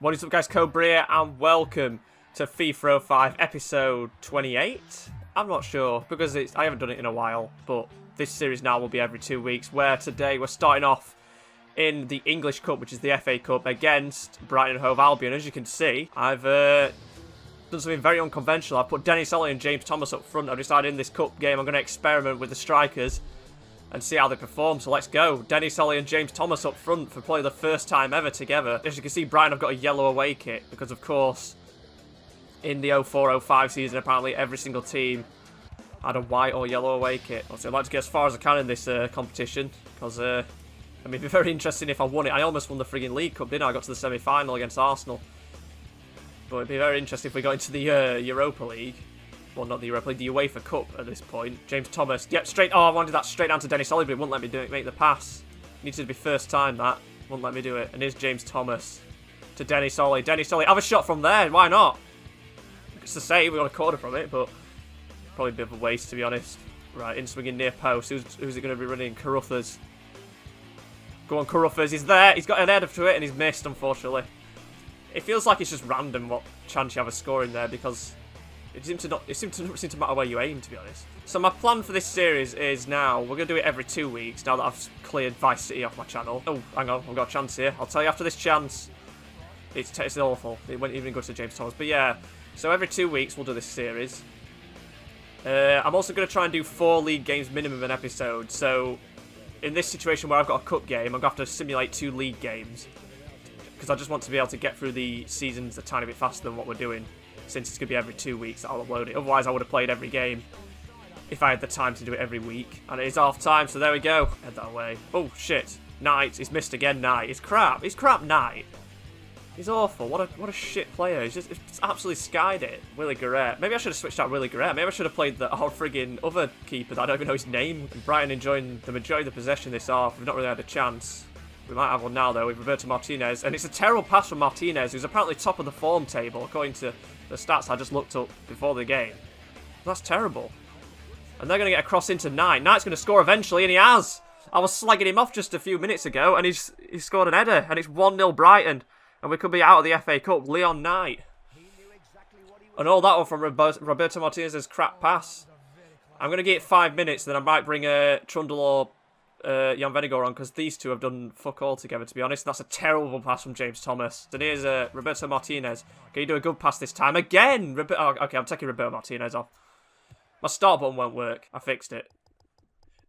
What is up, guys? Cobrea, and welcome to FIFA 05 episode 28. I'm not sure because I haven't done it in a while, but this series now will be every 2 weeks. Where today we're starting off in the English Cup, which is the FA Cup, against Brighton Hove Albion. As you can see, I've done something very unconventional. I've put Dennis Oli and James Thomas up front. I've decided in this cup game I'm going to experiment with the strikers and see how they perform, so let's go. Dennis Sully and James Thomas up front for probably the first time ever together. As you can see, Brighton have got a yellow away kit because, of course, in the 04-05 season, apparently every single team had a white or yellow away kit. So I'd like to get as far as I can in this competition because, I mean, it'd be very interesting if I won it. I almost won the frigging League Cup, didn't I? I got to the semi-final against Arsenal. But it'd be very interesting if we got into the Europa League. Well, not the Europa League, the UEFA Cup at this point. James Thomas. Yep, straight. Oh, I wanted that straight down to Dennis Oli, but it wouldn't let me do it. Make the pass. Needs to be first time, that. Wouldn't let me do it. And here's James Thomas to Dennis Oli. Dennis Oli. Have a shot from there. Why not? It's the same. We got a corner from it, but probably a bit of a waste, to be honest. Right, in swinging near post. Who's it going to be running? Carruthers. Go on, Carruthers. He's there. He's got an header to it, and he's missed, unfortunately. It feels like it's just random what chance you have of scoring there, because It seems to matter where you aim, to be honest. So my plan for this series is now, we're going to do it every 2 weeks, now that I've cleared Vice City off my channel. Oh, hang on, I've got a chance here. I'll tell you after this chance. It's awful. It won't even go to James Thomas. But yeah, so every 2 weeks we'll do this series. I'm also going to try and do 4 league games minimum an episode. So in this situation where I've got a cup game, I'm going to have to simulate 2 league games, because I just want to be able to get through the seasons a tiny bit faster than what we're doing, since it's going to be every 2 weeks that I'll upload it. Otherwise, I would have played every game if I had the time to do it every week. And it is half time, so there we go. Head that away. Oh, shit. Knight. He's missed again, Knight. He's crap. He's crap, Knight. He's awful. What a shit player. He's just absolutely skied it. Willy Gueret. Maybe I should have switched out Willy Gueret. Maybe I should have played the whole friggin' other keeper that I don't even know his name. Brighton enjoying the majority of the possession this half. We've not really had a chance. We might have one now, though, with Roberto Martinez. And it's a terrible pass from Martinez, who's apparently top of the form table, according to the stats I just looked up before the game. That's terrible. And they're going to get a cross into Knight. Knight's going to score eventually, and he has. I was slagging him off just a few minutes ago, and he scored an header, and it's 1-0 Brighton. And we could be out of the FA Cup. Leon Knight. And all that one from Roberto Martinez's crap pass. I'm going to get 5 minutes, then I might bring Trundle or Jan Vennegoor on, because these two have done fuck all together, to be honest. That's a terrible pass from James Thomas. And here's Roberto Martinez. Can you do a good pass this time? Again! Okay, I'm taking Roberto Martinez off. My start button won't work. I fixed it.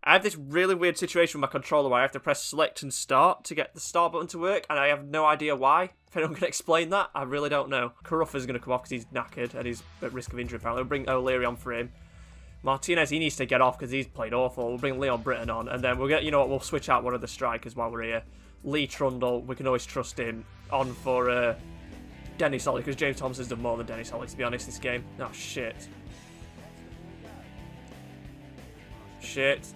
I have this really weird situation with my controller where I have to press select and start to get the start button to work, and I have no idea why. If anyone can explain that, I really don't know. Carruthers is going to come off because he's knackered and he's at risk of injury, apparently. We'll bring O'Leary on for him. Martinez, he needs to get off because he's played awful. We'll bring Leon Britton on, and then we'll get, you know what, we'll switch out one of the strikers while we're here. Lee Trundle, we can always trust him, on for Dennis Oli, because James Thomas has done more than Dennis Oli, to be honest, this game. Oh, shit. Shit.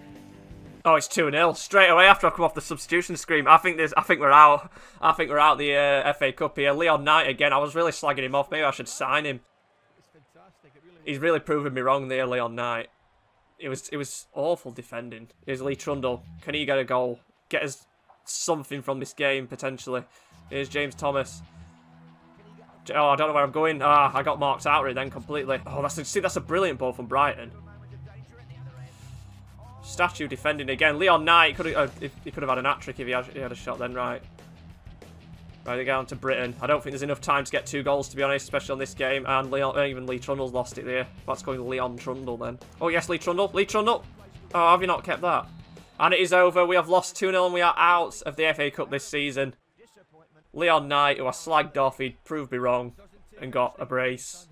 Oh, it's 2-0. Straight away after I come off the substitution screen. I think we're out. I think we're out the FA Cup here. Leon Knight again. I was really slagging him off. Maybe I should sign him. He's really proven me wrong there, Leon Knight. It was awful defending. Here's Lee Trundle. Can he get a goal? Get us something from this game, potentially. Here's James Thomas. Oh, I don't know where I'm going. Ah, I got marked out right then completely. Oh, that's a brilliant ball from Brighton. Statue defending again. Leon Knight could have had an hat-trick if he had a shot then, right. Right, they go on to Britton. I don't think there's enough time to get 2 goals, to be honest, especially on this game. And Leon, even Lee Trundle's lost it there. That's going Leon Trundle then. Oh, yes, Lee Trundle. Lee Trundle. Oh, have you not kept that? And it is over. We have lost 2-0 and we are out of the FA Cup this season. Leon Knight, who I slagged off, he proved me wrong and got a brace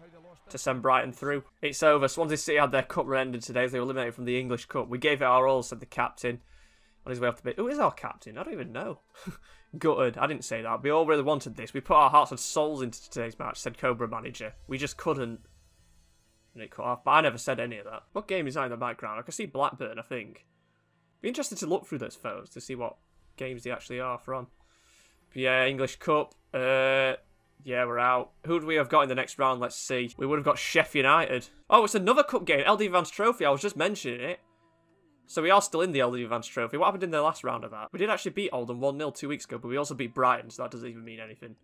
to send Brighton through. It's over. Swansea City had their cup run ended today as they were eliminated from the English Cup. We gave it our all, said the captain. On his way off the bit. Who is our captain? I don't even know. Gutted. I didn't say that. We all really wanted this. We put our hearts and souls into today's match, said Cobra manager. We just couldn't. And it cut off. But I never said any of that. What game is that in the background? I can see Blackburn, I think. Be interested to look through those photos to see what games they actually are from. But yeah, English Cup. Yeah, we're out. Who would we have got in the next round? Let's see. We would have got Sheffield United. Oh, it's another cup game. LDV Vans Trophy. I was just mentioning it. So we are still in the LDV Vans Trophy. What happened in the last round of that? We did actually beat Oldham 1-0 2 weeks ago, but we also beat Brighton, so that doesn't even mean anything.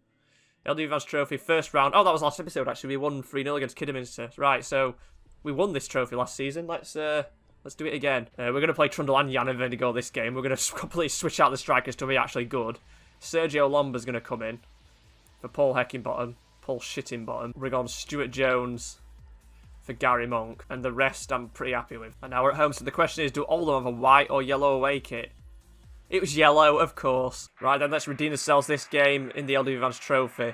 LDV Vans Trophy, first round. Oh, that was last episode, actually. We won 3-0 against Kidderminster. Right, so we won this trophy last season. Let's do it again. We're going to play Trundle and Jan Vennegoor this game. We're going to completely switch out the strikers to be actually good. Sergio Lomba's going to come in for Paul Heckingbottom. Paul Shittingbottom. We're going Stuart Jones for Garry Monk. And the rest I'm pretty happy with. And now we're at home, so the question is, do Oldham have a white or yellow away kit? It was yellow, of course. Right then, let's redeem ourselves this game in the LDV Vans Trophy.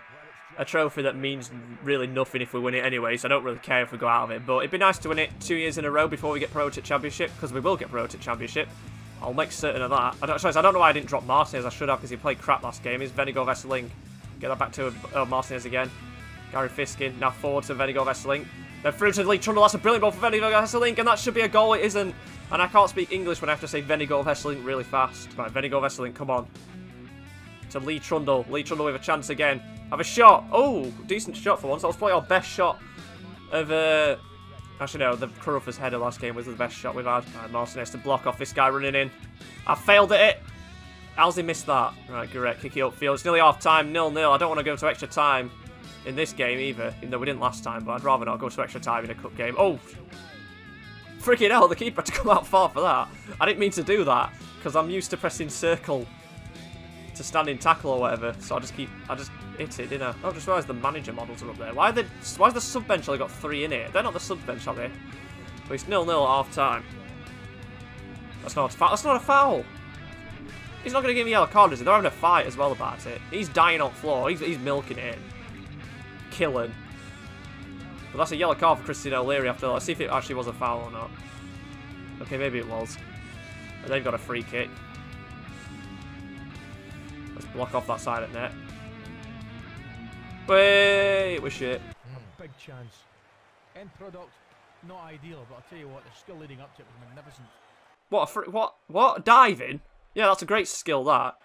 A trophy that means really nothing if we win it anyway, so I don't really care if we go out of it. But it'd be nice to win it 2 years in a row before we get promoted to Championship, because we will get promoted to Championship. I'll make certain of that. I don't know why I didn't drop Martinez. I should have, because he played crap last game. He's Vennegoor of Hesselink. Get that back to Martinez again. Gary Fisken, now forward to Vennegoor of Hesselink. Then through to Lee Trundle. That's a brilliant ball for Vennegoor of Hesselink, and that should be a goal. It isn't. And I can't speak English when I have to say Vennegoor of Hesselink really fast. Right, Vennegoor of Hesselink, come on. To Lee Trundle. Lee Trundle with a chance again. Have a shot. Oh, decent shot for once. That was probably our best shot of... Actually, no, the Carruthers header last game was the best shot we've had. Right, Martinez to block off this guy running in. I failed at it. How's he missed that? Right, Gueret, kick it upfield. It's nearly half-time, 0-0. I don't want to go to extra time in this game either. Even though we didn't last time, but I'd rather not go to extra time in a cup game. Oh! Freaking hell, the keeper had to come out far for that. I didn't mean to do that, because I'm used to pressing circle to standing tackle or whatever. So I just hit it, didn't I? Oh, I just realised the manager models are up there. Why is the sub bench only got three in it? They're not the sub bench, are they? But it's 0-0 at half time. That's not a foul. That's not a foul. He's not going to give me yellow card, is he? They're having a fight as well about it. He's dying on floor. He's milking it. Killing. But that's a yellow card for Christine O'Leary after that. Let's see if it actually was a foul or not. Okay, maybe it was. And they've got a free kick. Let's block off that side of net. Wait, it was shit. Big chance. End product, not ideal, but I'll tell you what, the skill leading up to it was magnificent. What a what? Diving? Yeah, that's a great skill, that.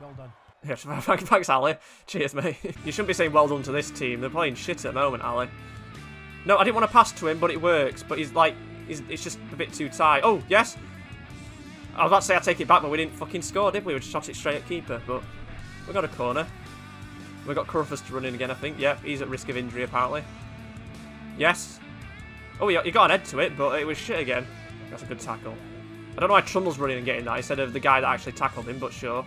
Well done. Yeah, thanks, Ali. Cheers, mate. You shouldn't be saying well done to this team. They're playing shit at the moment, Ali. No, I didn't want to pass to him, but it works. But he's like, it's just a bit too tight. Oh, yes. I was about to say I take it back, but we didn't fucking score, did we? We just shot it straight at keeper, but we got a corner. We've got Carruthers to run in again, I think. Yep, he's at risk of injury, apparently. Yes. Oh, he got an head to it, but it was shit again. That's a good tackle. I don't know why Trundle's running and getting that instead of the guy that actually tackled him, but sure.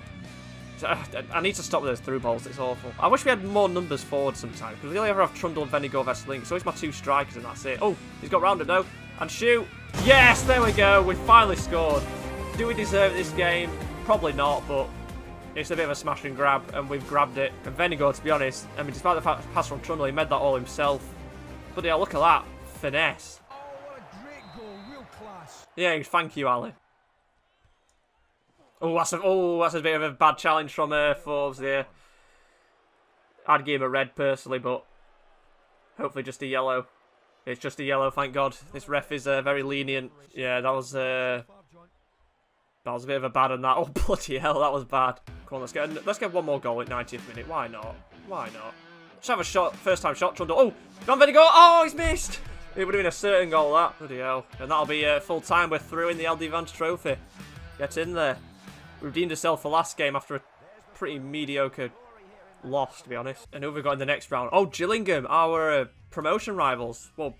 I need to stop with those through balls, it's awful. I wish we had more numbers forward sometimes, because we only ever have Trundle and Vennegoor of Hesselink, so it's my two strikers and that's it. Oh, he's got round him now. And shoot! Yes, there we go, we finally scored. Do we deserve this game? Probably not, but it's a bit of a smash and grab, and we've grabbed it. And Vennegoor, to be honest, I mean, despite the fact the pass from Trundle, he made that all himself. But yeah, look at that. Finesse. Oh, what a great goal, real class. Yeah, thank you, Ali. Oh, that's a bit of a bad challenge from Forbes there. I'd give him a red personally, but hopefully just a yellow. It's just a yellow, thank God. This ref is very lenient. Yeah, that was a bit of a bad on that. Oh, bloody hell, that was bad. Come on, let's get one more goal at 90th minute. Why not? Why not? Let's have a shot. First time shot. Trundle. Oh, Jan Vennegoor. Oh, he's missed. It would have been a certain goal that. Bloody hell. And that'll be full time. We're through in the LDV Vans Trophy. Get in there. Redeemed herself for last game after a pretty mediocre loss, to be honest. And who have we got in the next round? Oh, Gillingham, our promotion rivals. Well,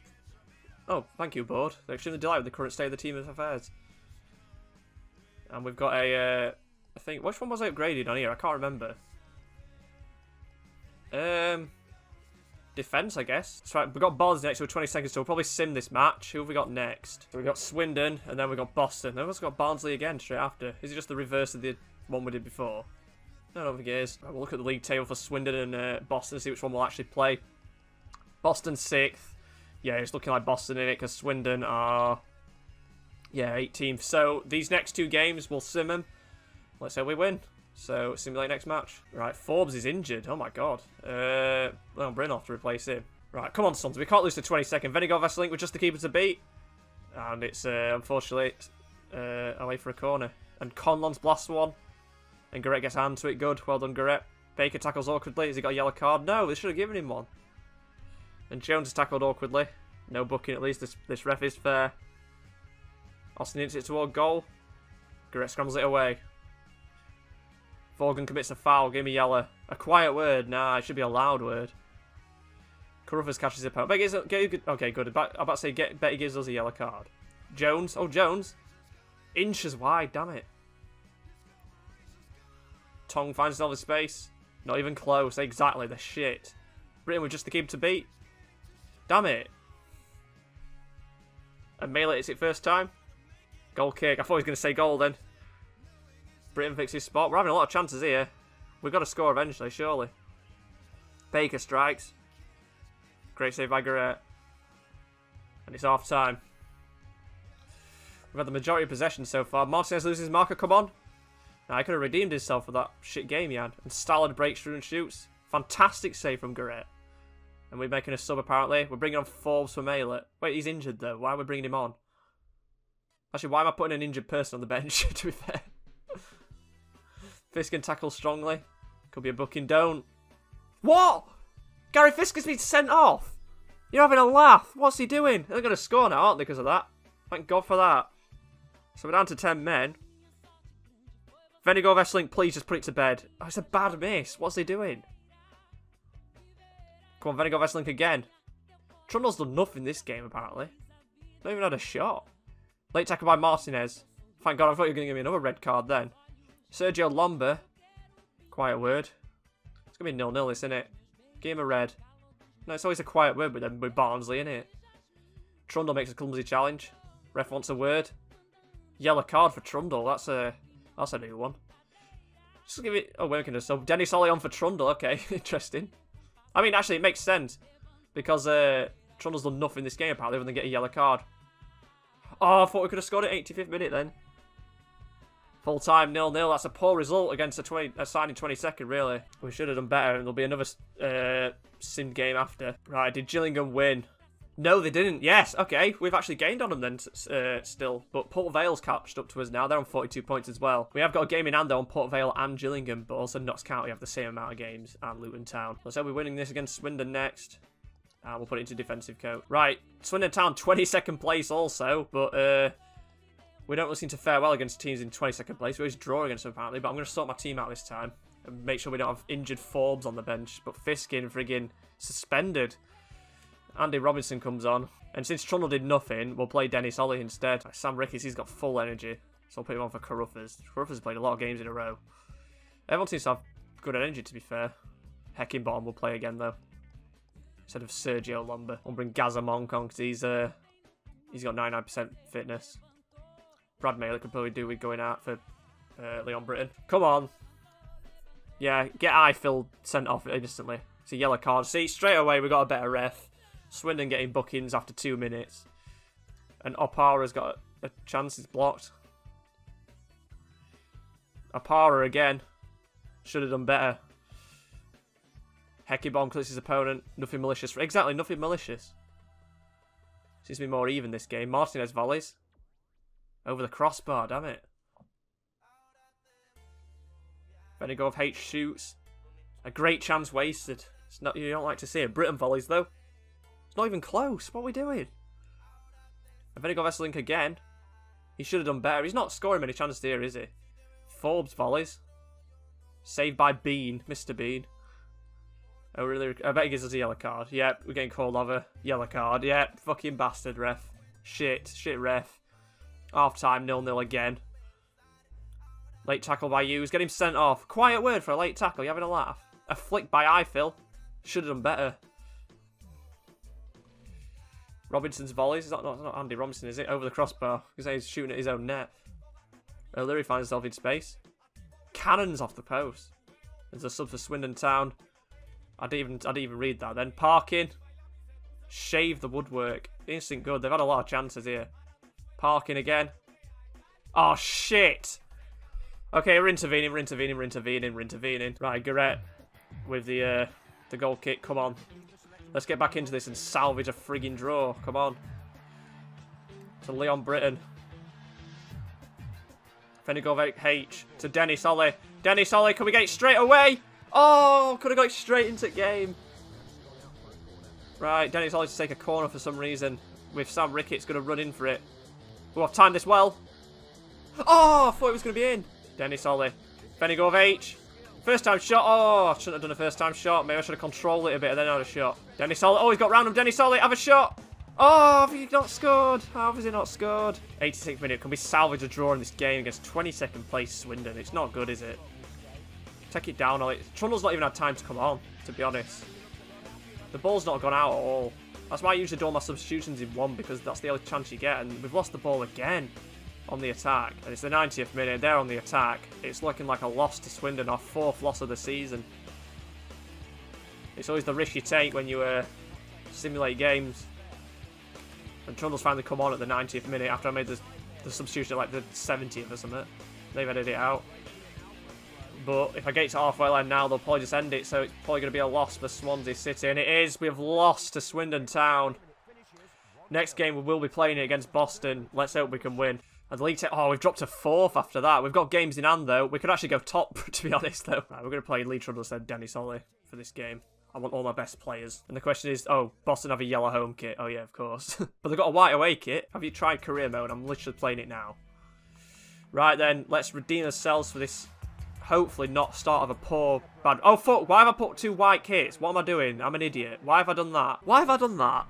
oh, thank you, board. They're extremely delighted with the current state of the team's affairs. And we've got a, I think, which one was I upgraded on here? I can't remember. Defence, I guess. That's right, we've got Barnsley next, so 20 seconds, so we'll probably sim this match. Who have we got next? So we've got Swindon, and then we've got Boston. Then we've got Barnsley again straight after. Is it just the reverse of the one we did before? No, I don't think it is. Right, we'll look at the league table for Swindon and Boston, see which one we'll actually play. Boston 6th. Yeah, it's looking like Boston in it, because Swindon are... yeah, 18th. So these next two games, we'll sim them. Let's say we win. So, simulate next match. Right, Forbes is injured. Oh, my God. Leon Britton off to replace him. Right, come on, Sons. We can't lose the 22nd. Vennegoor of Hesselink with just the keeper to beat. And it's, unfortunately, away for a corner. And Conlon's blast one. And Gueret gets a hand to it. Good. Well done, Gueret. Baker tackles awkwardly. Has he got a yellow card? No, they should have given him one. And Jones is tackled awkwardly. No booking, at least. This ref is fair. Austin hits it toward goal. Gueret scrambles it away. Vaughan commits a foul. Give me yellow. A quiet word. Nah, it should be a loud word. Carruthers catches a penalty. Okay, good. I bet he gives us a yellow card. Jones. Oh, Jones. Inches wide. Damn it. Tong finds another space. Not even close. Exactly. The shit. Britain was just the game to beat. Damn it. And Melee hits it first time. Goal kick. I thought he was going to say goal then. Britain fixes his spot. We're having a lot of chances here. We've got to score eventually, surely. Baker strikes. Great save by Gueret. And it's half time. We've had the majority of possession so far. Martinez loses his marker. Come on. Now, he could have redeemed himself for that shit game he had. And Stallard breaks through and shoots. Fantastic save from Gueret. And we're making a sub apparently. We're bringing on Forbes for Mailer. Wait, he's injured though. Why are we bringing him on? Actually, why am I putting an injured person on the bench, to be fair? Fisken tackles strongly. Could be a booking. Don't. What? Gary Fisken's been sent off. You're having a laugh. What's he doing? They're going to score now, aren't they, because of that? Thank God for that. So we're down to 10 men. Vennegoor of Hesselink, please just put it to bed. Oh, it's a bad miss. What's he doing? Come on, Vennegoor of Hesselink again. Trundle's done nothing this game, apparently. Not even had a shot. Late tackle by Martinez. Thank God, I thought you were going to give me another red card then. Sergio Lomba. Quiet word. It's going to be 0-0 this, isn't it? Give him a red. No, it's always a quiet word with Barnsley, isn't it? Trundle makes a clumsy challenge. Ref wants a word. Yellow card for Trundle. That's a new one. Just give it... Oh, we're making a sub. Dennis Oli on for Trundle. Okay, interesting. I mean, actually, it makes sense. Because Trundle's done nothing this game, apparently, other than get a yellow card. Oh, I thought we could have scored at 85th minute then. Full time 0-0. That's a poor result against a signing 22nd, really. We should have done better, and there'll be another sim game after. Right, did Gillingham win? No, they didn't. Yes, okay. We've actually gained on them then still. But Port Vale's catched up to us now. They're on 42 points as well. We have got a game in hand though on Port Vale and Gillingham, but also Notts County have the same amount of games and Luton Town. Let's say we're winning this against Swindon next. And we'll put it into defensive code. Right, Swindon Town 22nd place also, but we don't really seem to fare well against teams in 22nd place. We always draw against them apparently, but I'm going to sort my team out this time and make sure we don't have injured Forbes on the bench. But Fisken friggin' suspended. Andy Robinson comes on, and since Trundle did nothing, we'll play Dennis Oli instead. Sam Ricketts, he's got full energy, so I'll put him on for Carruthers. Carruthers played a lot of games in a row. Everyone seems to have good energy, to be fair. Heckingbottom will play again though, instead of Sergio Lomba. I'll bring Garry Monk on because he's got 99% fitness. Brad Mailer could probably do with going out for Leon Britton. Come on, yeah, get Ifill sent off instantly. It's a yellow card. See, straight away we got a better ref. Swindon getting bookings after 2 minutes. And Opara's got a chance. It's blocked. Opara again. Should have done better. Heckybomb clicks his opponent. Nothing malicious. Exactly, nothing malicious. Seems to be more even this game. Martinez volleys. Over the crossbar, damn it. Vennegoor of H shoots. A great chance wasted. It's not, you don't like to see it. Britton volleys though. Not even close. What are we doing? And Vennegoor of Hesselink again. He should have done better. He's not scoring many chances here, is he? Forbes volleys. Saved by Bean. Mr. Bean. Oh, really? I bet he gives us a yellow card. Yep, we're getting called over. Yellow card. Yep, fucking bastard, ref. Shit. Shit, ref. Half time, 0-0 again. Late tackle by Hughes. Get him sent off. Quiet word for a late tackle. You having a laugh? A flick by Ifill. Should have done better. Robinson's volleys. It's not Andy Robinson, is it? Over the crossbar. Because he's shooting at his own net. O'Leary finds himself in space. Cannons off the post. There's a sub for Swindon Town. I didn't even read that then. Parkin. Shave the woodwork. Instant good. They've had a lot of chances here. Parkin again. Oh, shit. Okay, we're intervening. Right, Gueret with the goal kick. Come on. Let's get back into this and salvage a frigging draw. Come on. To Leon Britton. Vennegoor of H. To Dennis Oli. Dennis Oli, can we get it straight away? Oh, could have got it straight into the game. Right, Dennis Oli to take a corner for some reason. With Sam Ricketts going to run in for it. Oh, I've timed this well. Oh, I thought it was going to be in. Dennis Oli. Vennegoor of H. First time shot. Oh, I shouldn't have done a first time shot. Maybe I should have controlled it a bit and then I had a shot. Dennis Oli. Oh, he's got round him. Dennis Oli, have a shot. Oh, have you not scored? How has he not scored? 86th minute. Can we salvage a draw in this game against 22nd place Swindon? It's not good, is it? Take it down, Oli. Trundle's not even had time to come on, to be honest. The ball's not gone out at all. That's why I usually do all my substitutions in one, because that's the only chance you get. And we've lost the ball again on the attack. And it's the 90th minute. They're on the attack. It's looking like a loss to Swindon, our fourth loss of the season. It's always the risk you take when you simulate games. And Trundle's finally come on at the 90th minute after I made the substitution at like the 70th or something. They've edited it out. But if I get to halfway line now, they'll probably just end it. So it's probably going to be a loss for Swansea City. And it is. We've lost to Swindon Town. Next game, we will be playing it against Boston. Let's hope we can win. And the league table, oh, we've dropped to fourth after that. We've got games in hand, though. We could actually go top, to be honest, though. Right, we're going to play Lee Trundle instead of Dennis Oli for this game. I want all my best players. And the question is, oh, Boston have a yellow home kit. Oh, yeah, of course. But they've got a white away kit. Have you tried career mode? I'm literally playing it now. Right, then. Let's redeem ourselves for this... Hopefully not start of a poor bad... Oh, fuck. Why have I put two white kits? What am I doing? I'm an idiot. Why have I done that? Why have I done that?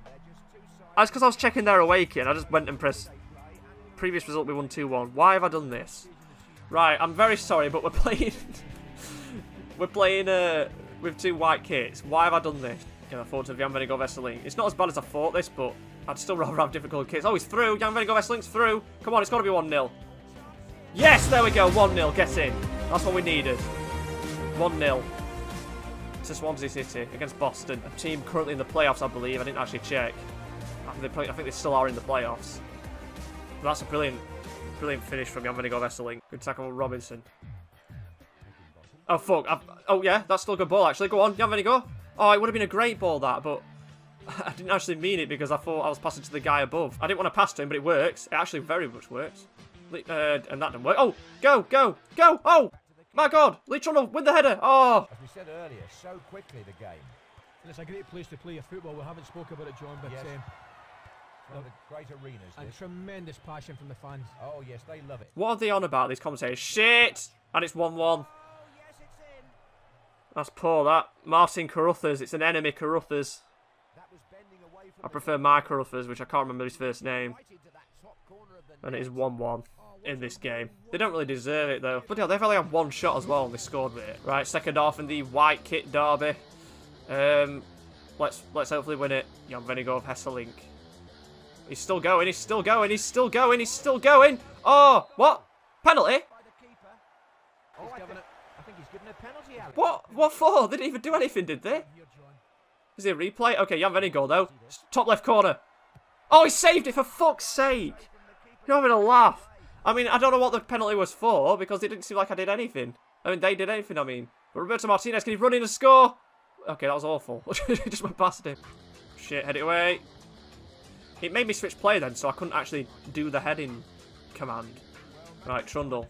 That's because I was checking their away kit. I just went and pressed... Previous result, we won 2-1. Why have I done this? Right, I'm very sorry, but we're playing... we're playing with two white kits. Why have I done this? Can I afford to have Jan Vennegoor of Hesselink? It's not as bad as I thought this, but I'd still rather have difficult kits. Oh, he's through. Jan Vennegoor of Hesselink's through. Come on, it's got to be 1-0. Yes, there we go. 1-0. Get in. That's what we needed. 1-0 to Swansea City against Boston. A team currently in the playoffs, I believe. I didn't actually check. I think they still are in the playoffs. But that's a brilliant, brilliant finish from Jan Vennegoor of Hesselink. Good tackle from Robinson. Oh, fuck. Oh, yeah. That's still a good ball, actually. Go on, Jan Vennegoor. Oh, it would have been a great ball, that. But I didn't actually mean it because I thought I was passing to the guy above. I didn't want to pass to him, but it works. It actually very much works. And that didn't work. Oh, go, go, go. Oh, my God. Lee Trundle with the header. Oh. As we said earlier, so quickly the game. And it's a great place to play your football. We haven't spoken about it, John, but... Yes. One of the great arenas. And tremendous passion from the fans. Oh, yes, they love it. What are they on about, these commentators? Shit! And it's 1-1. That's poor, that. Martin Carruthers. It's an enemy Carruthers. I prefer my Carruthers, which I can't remember his first name. And it is 1-1 in this game. They don't really deserve it, though. But yeah, they've only had one shot as well, and they scored with it. Right, second half in the white kit derby. Let's hopefully win it. Jan Vennegoor of Hesselink. He's still going, he's still going, he's still going, he's still going. Oh, what? Penalty? Oh, I think he's given a penalty out. What for? They didn't even do anything, did they? Is it a replay? Okay, Jan Vennegoor, though. Top left corner. Oh, he saved it, for fuck's sake. You're having a laugh. I mean, I don't know what the penalty was for, because it didn't seem like I did anything. I mean, they did anything, I mean. But Roberto Martinez, can he run in and score? Okay, that was awful. He just went past him. Shit, head it away. It made me switch play then, so I couldn't actually do the heading command. Right, Trundle.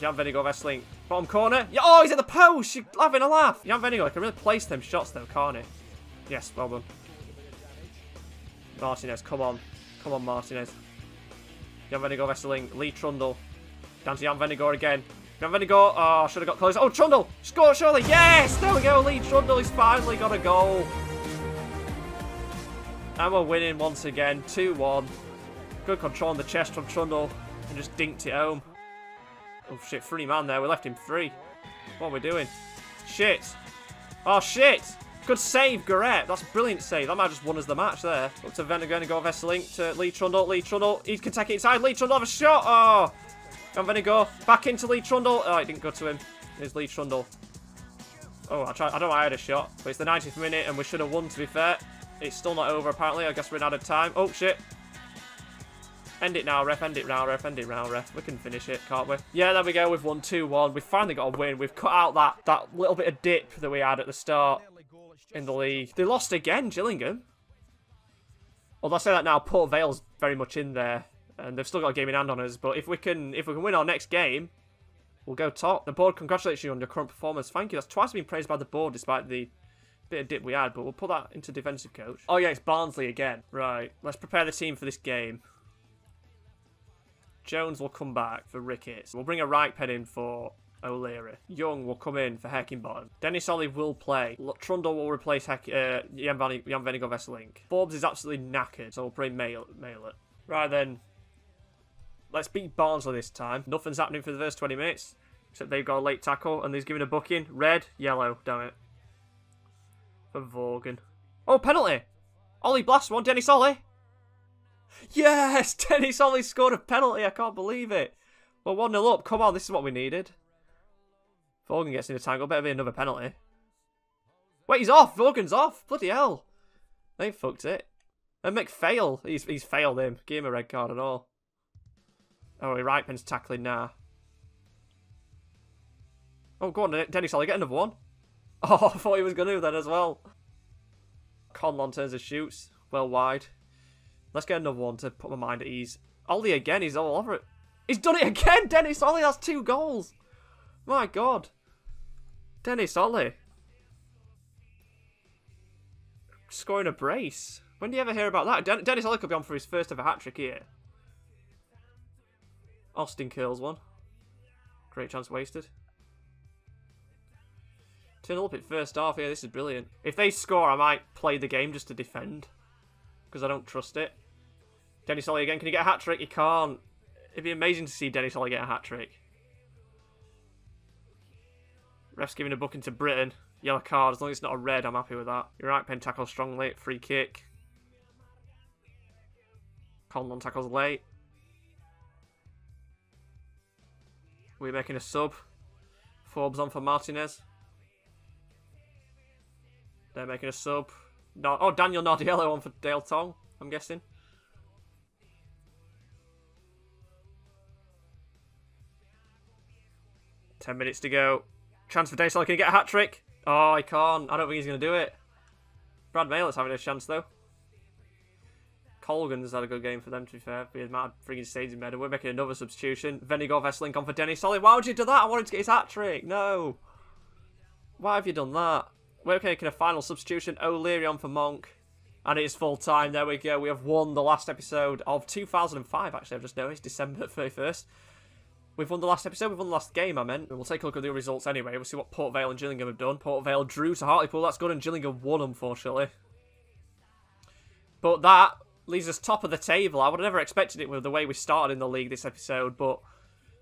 Jan Vennegoor of Hesselink. Bottom corner. Oh, he's at the post. You're having a laugh. Jan Vennegoor can really place them shots, though, can't he? Yes, well done. Martinez, come on. Come on, Martinez. Jan Vennegoor of Hesselink. Lee Trundle. Down to Jan Vennegoor again. Jan Vennegoor. Oh, should have got close. Oh, Trundle. Score, surely. Yes. There we go. Lee Trundle. He's finally got a goal. And we're winning once again. 2-1. Good control on the chest from Trundle. And just dinked it home. Oh, shit. Free man there. We left him free. What are we doing? Shit. Oh, shit. Good save, Gueret. That's a brilliant save. That might have just won us the match there. Up to Vennegoor of Hesselink, to Lee Trundle. Lee Trundle. He can take it inside. Lee Trundle have a shot. Oh. And Vennegoor. Back into Lee Trundle. Oh, it didn't go to him. There's Lee Trundle. Oh, I tried. I don't know why I had a shot. But it's the 90th minute and we should have won, to be fair. It's still not over, apparently. I guess we're out of time. Oh, shit. End it now, ref. End it now, ref. End it now, ref. We can finish it, can't we? Yeah, there we go. We've won 2-1. We've finally got a win. We've cut out that little bit of dip that we had at the start in the league. They lost again, Gillingham. Although I say that now, Port Vale's very much in there. And they've still got a game in hand on us. But if we can win our next game, we'll go top. The board congratulates you on your current performance. Thank you. That's twice been praised by the board despite the bit of dip we had, but we'll put that into defensive coach. Oh yeah, it's Barnsley again. Right, let's prepare the team for this game. Jones will come back for Ricketts. We'll bring a right pen in for O'Leary. Young will come in for Heckingbottom. Dennis Oli will play. Trundle will replace Jan Vennegoor of Hesselink. Forbes is absolutely knackered, so we'll probably mail it. Right then. Let's beat Barnsley this time. Nothing's happening for the first 20 minutes. Except they've got a late tackle and he's given a booking. Red, yellow, damn it. For Vaughan. Oh, penalty! Oli blasts one, Dennis Oli! Yes! Dennis Oli scored a penalty, I can't believe it. Well, 1-0 up, come on, this is what we needed. Vaughan gets in a tangle, better be another penalty. Wait, he's off! Vaughan's off! Bloody hell! They fucked it. And McPhail, he's failed him. Give him a red card and all. Oh, he right pen's tackling now. Oh, go on, Dennis Oli, get another one. Oh, I thought he was going to then as well. Conlon turns and shoots. Well wide. Let's get another one to put my mind at ease. Oli again, he's all over it. He's done it again, Dennis Oli. That's 2 goals. My God. Dennis Oli. Scoring a brace. When do you ever hear about that? Dennis Oli could be on for his first ever hat-trick here. Austin curls one. Great chance wasted. Turn up at first half here, this is brilliant. If they score, I might play the game just to defend. Because I don't trust it. Dennis Oli again, can he get a hat-trick? He can't. It'd be amazing to see Dennis Oli get a hat-trick. Ref's giving a booking to Britton. Yellow card, as long as it's not a red, I'm happy with that. Your right pen tackles strongly, free kick. Conlon tackles late. We're making a sub. Forbes on for Martinez. They're making a sub. No, oh, Daniel Nardiello on for Dale Tong, I'm guessing. Ten minutes to go. Chance for Dennis Oli. Can he get a hat-trick? Oh, he can't. I don't think he's going to do it. Brad Maylett's having a chance, though. Colgan's had a good game for them, to be fair. But he's mad freaking staging medal. We're making another substitution. Vennegoor of Hesselink on for Dennis Oli. Why would you do that? I wanted to get his hat-trick. No. Why have you done that? We're making a final substitution. O'Leary on for Monk. And it is full time. There we go. We have won the last episode of 2005, actually. I've just noticed. December 31st. We've won the last episode. We've won the last game, I meant. We'll take a look at the results anyway. We'll see what Port Vale and Gillingham have done. Port Vale drew to Hartlepool. That's good. And Gillingham won, unfortunately. But that leaves us top of the table. I would have never expected it with the way we started in the league this episode. But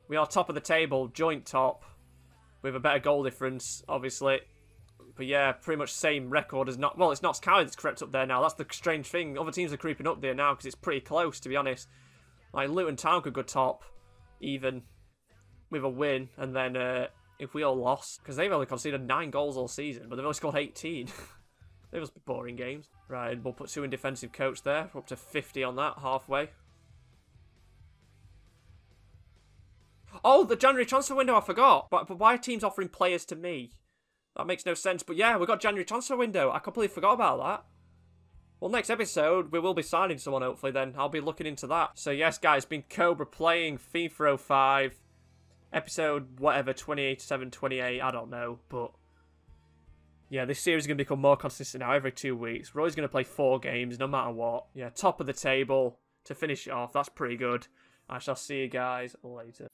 we are top of the table. Joint top. With a better goal difference, obviously. But yeah, pretty much same record as not. Well, it's not Sky that's crept up there now. That's the strange thing. Other teams are creeping up there now because it's pretty close, to be honest. Like Luton Town could go top, even with a win, and then if we all lost, because they've only conceded 9 goals all season, but they've only scored 18. They must be boring games, right? And we'll put 2 in defensive coach there. We're up to 50 on that halfway. Oh, the January transfer window! I forgot. But why are teams offering players to me? That makes no sense. But yeah, we've got January transfer window. I completely forgot about that. Well, next episode, we will be signing someone, hopefully, then. I'll be looking into that. So yes, guys, it's been Cobra playing FIFA 05. Episode, whatever, 27, 28, I don't know. But yeah, this series is going to become more consistent now every 2 weeks. We're always going to play 4 games, no matter what. Yeah, top of the table to finish it off. That's pretty good. I shall see you guys later.